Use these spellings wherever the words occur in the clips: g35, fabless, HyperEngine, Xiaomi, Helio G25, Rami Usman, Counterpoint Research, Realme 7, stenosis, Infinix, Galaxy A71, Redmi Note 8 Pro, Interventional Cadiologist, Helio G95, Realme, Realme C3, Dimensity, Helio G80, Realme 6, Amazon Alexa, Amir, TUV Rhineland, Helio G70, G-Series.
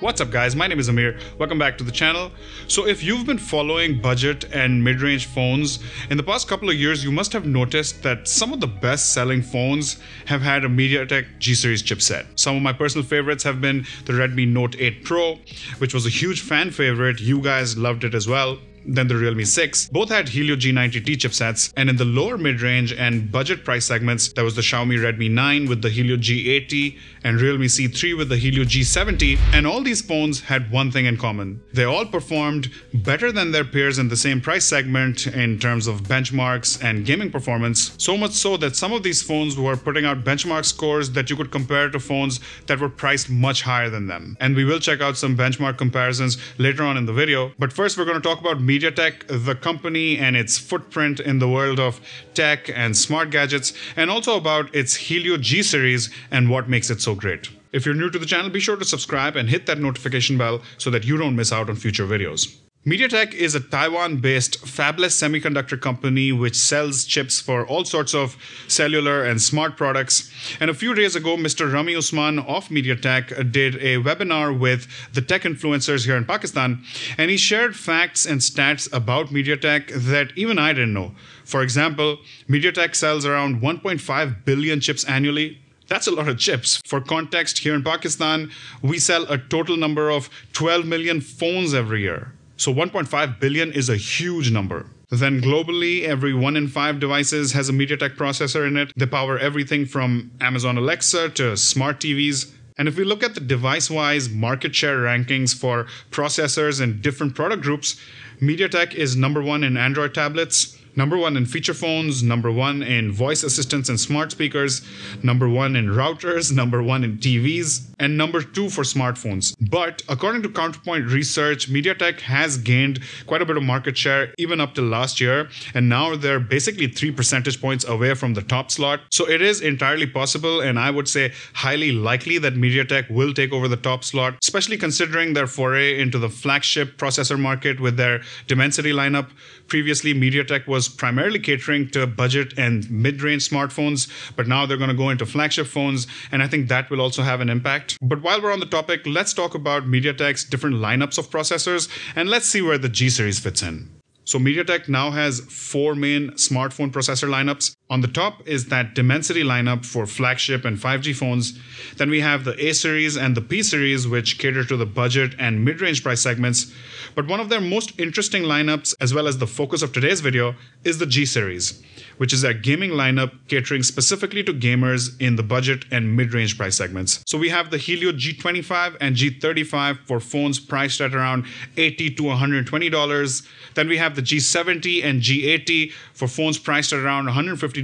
What's up guys, my name is Amir, welcome back to the channel. So if you've been following budget and mid-range phones, in the past couple of years you must have noticed that some of the best selling phones have had a MediaTek G-Series chipset. Some of my personal favorites have been the Redmi Note 8 Pro, which was a huge fan favorite, you guys loved it as well. Then the Realme 6, both had Helio G90T chipsets, and in the lower mid-range and budget price segments, there was the Xiaomi Redmi 9 with the Helio G80 and Realme C3 with the Helio G70, and all these phones had one thing in common. They all performed better than their peers in the same price segment in terms of benchmarks and gaming performance, so much so that some of these phones were putting out benchmark scores that you could compare to phones that were priced much higher than them. And we will check out some benchmark comparisons later on in the video, but first we're going to talk about MediaTek, the company, and its footprint in the world of tech and smart gadgets, and also about its Helio G series and what makes it so great. If you're new to the channel, be sure to subscribe and hit that notification bell so that you don't miss out on future videos. MediaTek is a Taiwan-based fabless semiconductor company which sells chips for all sorts of cellular and smart products. And a few days ago, Mr. Rami Usman of MediaTek did a webinar with the tech influencers here in Pakistan, and he shared facts and stats about MediaTek that even I didn't know. For example, MediaTek sells around 1.5 billion chips annually. That's a lot of chips. For context, here in Pakistan, we sell a total number of 12 million phones every year. So 1.5 billion is a huge number. Then globally, every 1 in 5 devices has a MediaTek processor in it. They power everything from Amazon Alexa to smart TVs. And if we look at the device-wise market share rankings for processors in different product groups, MediaTek is number 1 in Android tablets, number 1 in feature phones, number 1 in voice assistants and smart speakers, number 1 in routers, number 1 in TVs, and number 2 for smartphones. But according to Counterpoint Research, MediaTek has gained quite a bit of market share even up to last year, and now they're basically 3 percentage points away from the top slot. So it is entirely possible, and I would say highly likely, that MediaTek will take over the top slot, especially considering their foray into the flagship processor market with their Dimensity lineup. Previously, MediaTek was primarily catering to budget and mid-range smartphones, but now they're going to go into flagship phones, and I think that will also have an impact. But while we're on the topic, let's talk about MediaTek's different lineups of processors, and let's see where the G series fits in. So MediaTek now has 4 main smartphone processor lineups. On the top is that Dimensity lineup for flagship and 5G phones. Then we have the A series and the P series, which cater to the budget and mid-range price segments. But one of their most interesting lineups, as well as the focus of today's video, is the G series, which is their gaming lineup catering specifically to gamers in the budget and mid-range price segments. So we have the Helio G25 and G35 for phones priced at around $80 to $120. Then we have the G70 and G80 for phones priced at around $150.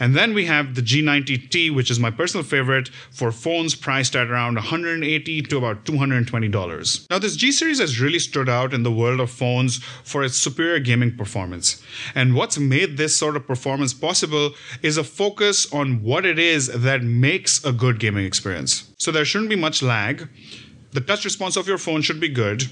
And then we have the G90T, which is my personal favorite, for phones priced at around $180 to about $220. Now this G series has really stood out in the world of phones for its superior gaming performance. And what's made this sort of performance possible is a focus on what it is that makes a good gaming experience. So there shouldn't be much lag. The touch response of your phone should be good.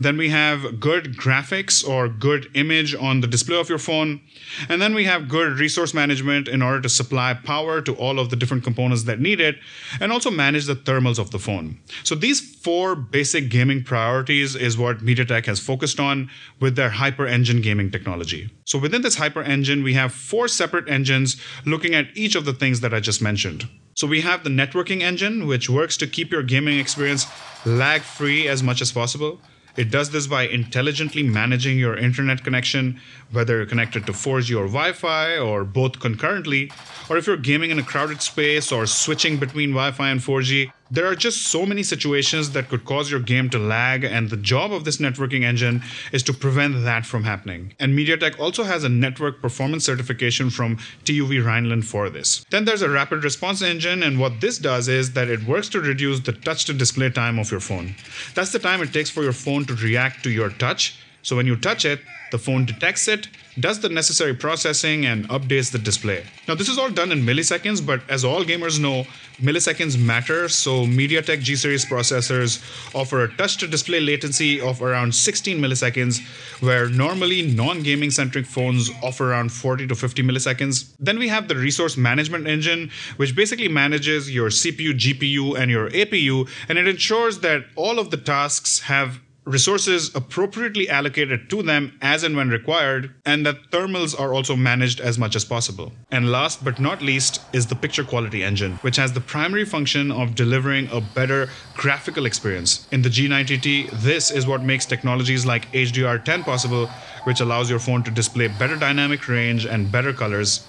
Then we have good graphics or good image on the display of your phone. And then we have good resource management in order to supply power to all of the different components that need it, and also manage the thermals of the phone. So these 4 basic gaming priorities is what MediaTek has focused on with their HyperEngine gaming technology. So within this HyperEngine, we have 4 separate engines looking at each of the things that I just mentioned. So we have the networking engine, which works to keep your gaming experience lag-free as much as possible. It does this by intelligently managing your internet connection, whether you're connected to 4G or Wi-Fi or both concurrently, or if you're gaming in a crowded space or switching between Wi-Fi and 4G. There are just so many situations that could cause your game to lag, and the job of this networking engine is to prevent that from happening. And MediaTek also has a network performance certification from TUV Rhineland for this. Then there's a rapid response engine, and what this does is that it works to reduce the touch to display time of your phone. That's the time it takes for your phone to react to your touch, So when you touch it, the phone detects it, does the necessary processing, and updates the display. Now this is all done in milliseconds, but as all gamers know, milliseconds matter, so MediaTek G-Series processors offer a touch-to-display latency of around 16 milliseconds, where normally non-gaming centric phones offer around 40 to 50 milliseconds. Then we have the resource management engine, which basically manages your CPU, GPU, and your APU, and it ensures that all of the tasks have resources appropriately allocated to them as and when required, and that thermals are also managed as much as possible. And last but not least is the picture quality engine, which has the primary function of delivering a better graphical experience. In the G90T, this is what makes technologies like HDR10 possible, which allows your phone to display better dynamic range and better colors.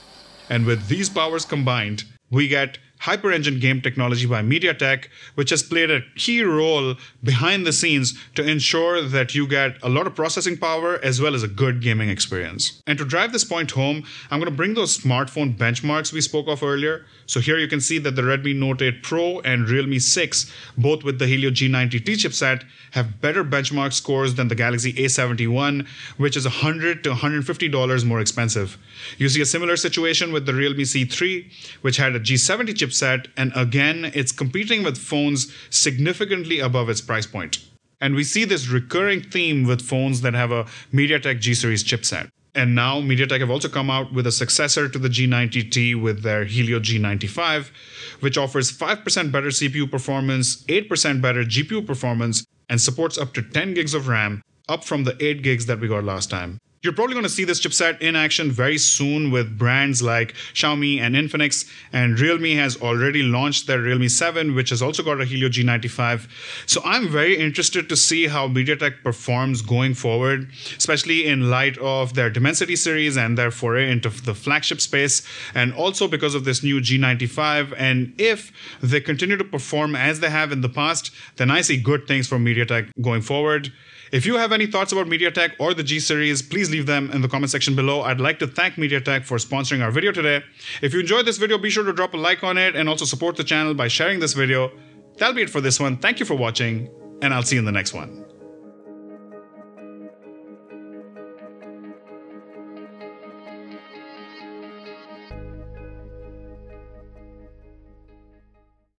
And with these powers combined, we get HyperEngine game technology by MediaTek, which has played a key role behind the scenes to ensure that you get a lot of processing power as well as a good gaming experience. And to drive this point home, I'm going to bring those smartphone benchmarks we spoke of earlier. So here you can see that the Redmi Note 8 Pro and Realme 6, both with the Helio G90T chipset, have better benchmark scores than the Galaxy A71, which is $100 to $150 more expensive. You see a similar situation with the Realme C3, which had a G70 chipset, and again, it's competing with phones significantly above its price point. And we see this recurring theme with phones that have a MediaTek G-Series chipset. And now MediaTek have also come out with a successor to the G90T with their Helio G95, which offers 5% better CPU performance, 8% better GPU performance, and supports up to 10 gigs of RAM, up from the 8 gigs that we got last time. You're probably going to see this chipset in action very soon with brands like Xiaomi and Infinix, and Realme has already launched their Realme 7, which has also got a Helio G95. So I'm very interested to see how MediaTek performs going forward, especially in light of their Dimensity series and their foray into the flagship space, and also because of this new G95. And if they continue to perform as they have in the past, then I see good things from MediaTek going forward. If you have any thoughts about MediaTek or the G-Series, please leave them in the comment section below. I'd like to thank MediaTek for sponsoring our video today. If you enjoyed this video, be sure to drop a like on it and also support the channel by sharing this video. That'll be it for this one. Thank you for watching, and I'll see you in the next one.